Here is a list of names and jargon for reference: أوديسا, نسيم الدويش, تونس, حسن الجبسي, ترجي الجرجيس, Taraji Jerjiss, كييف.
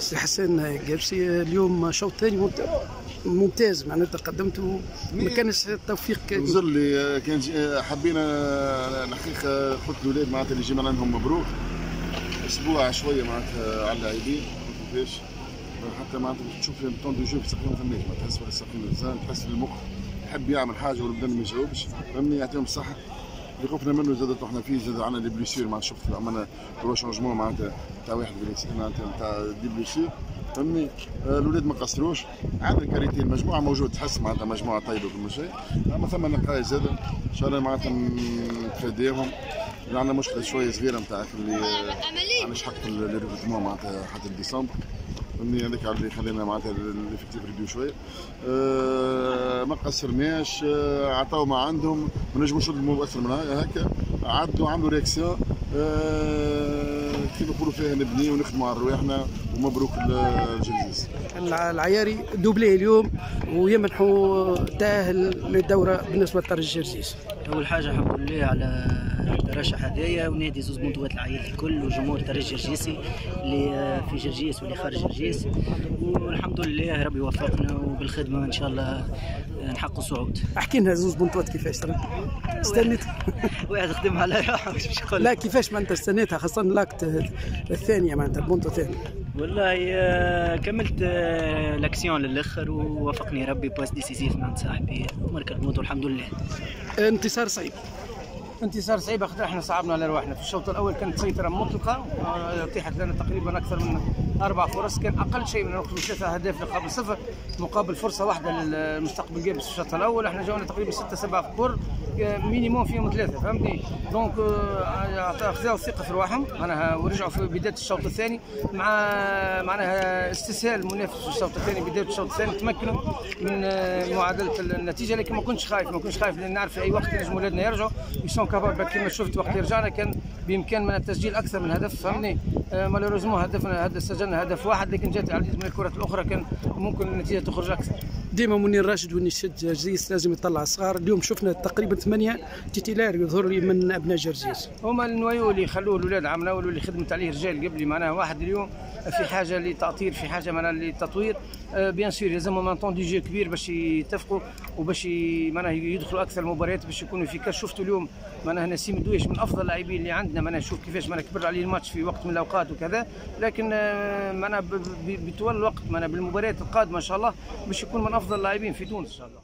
سي حسن الجبسي اليوم شوط ثاني ممتاز معناتها قدمته ما كانش التوفيق كامل. نزل لي كان حبينا الحقيقه خوت الاولاد معناتها اللي جينا لهم مبروك اسبوع شويه معناتها على اللاعبين كيفاش حتى معناتها تشوف فيهم طون دو جو في سقيهم في النجم تحس ولا سقيهم الانسان تحس المخ يحب يعمل حاجه والبدن ما يجاوبش فهمني يعطيهم الصحه اللي خوفنا منه زادت احنا فيه زاد عندنا دي بليسير معناتها شفت عملنا تروا شونجمون معناتها تاع واحد معناتها تاع دي بليسير فهمني الاولاد ما قصروش عندنا الكاريتي المجموعه موجود تحس معناتها مجموعه طيبه وكل شيء اما ثم نقاي زاد ان شاء الله معناتها نتفاداهم عندنا مشكله شويه صغيره نتاع اللي علاش حق الريفيتمون معناتها حتى ديسمبر فهمني هذاك اللي خلينا معناتها الافكتيف ريديو شويه ما قصرناش عطاو ما عندهم ما نجموش نظلموا اكثر من هكا عدوا عملوا رياكسيون كيما نقولوا فيها نبني ونخدموا على رواحنا ومبروك للجرجيس. العياري دوبليه اليوم ويمنحوا تاهل للدوره بالنسبه لترجي الجرجيس. اول حاجه الحمد لله على الترشح هذايا ونادي زوز بطولات العيار الكل وجمهور ترجي الجرجيسي اللي في جرجيس واللي خارج جرجيس والحمد لله ربي وفقنا وبالخدمه ان شاء الله نحققوا صعود. احكي لنا زوز بطولات كيفاش ترى؟ استنيت واحد خدم على روحه مش باش يقول لا كيفاش معناتها استنيتها خاصه لاكت الثانيه معناتها البونتو الثاني. والله كملت لاكسيون للاخر ووفقني ربي باس ديسيسيف مع صاحبي ومارك البونتو الحمد لله. انتصار صعيب. انتصار صعيب خاطر احنا صعبنا على رواحنا، في الشوط الاول كانت سيطره مطلقه اتيحت لنا تقريبا اكثر من 4 فرص كان اقل شيء من نقطه 3 اهداف مقابل 0 مقابل فرصه واحده للمستقبل جابس في الشوط الاول احنا جاونا تقريبا 6 7 كور مينيموم فيهم 3 فهمتني دونك خذوا الثقه في رواحهم معناها ورجعوا في بدايه الشوط الثاني مع معناها استسهال المنافس في الشوط الثاني بدايه الشوط الثاني تمكنوا من معادله النتيجه لكن ما كنتش خايف لان نعرف في اي وقت نجم ولادنا يرجعوا يسون كابابل كما شفت وقت اللي رجعنا كان بامكاننا التسجيل اكثر من هدف فهمني مالوريزمون هدفنا سجلنا هدف واحد لكن جات العديد من الكرات الاخرى كان ممكن النتيجه تخرج اكثر. ديما منير راشد ونشد جرجيس لازم يطلع صغار اليوم شفنا تقريبا 8 تيتيلار يظهر لي من ابناء جرجيس هما النوايو اللي خلوه الاولاد عملوا واللي خدمت عليه رجال قبلي معناها واحد اليوم في حاجه لتاطير في حاجه معناها للتطوير بيان سور لازمهم ان طون دي جو كبير باش يتفقوا وباش معناها يدخلوا اكثر المباريات باش يكونوا في كاس شفتوا اليوم معناها نسيم الدويش من افضل اللاعبين اللي عندنا معناها شوف كيفاش معناها كبر عليه الماتش في وقت من الاوقات وكذا لكن معناها بطول الوقت معناها بالمباريات القادمه ان شاء الله باش يكون من افضل اللاعبين في تونس ان شاء الله.